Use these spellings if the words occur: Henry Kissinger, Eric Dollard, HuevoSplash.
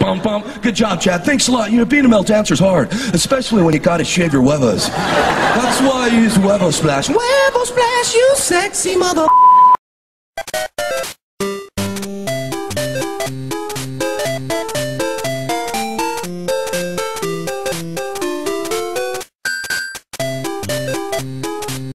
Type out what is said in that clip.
Bum, bum. Good job, Chad. Thanks a lot. You know, being a male dancer's hard, especially when you gotta shave your huevos. That's why I use HuevoSplash. HuevoSplash, you sexy mother.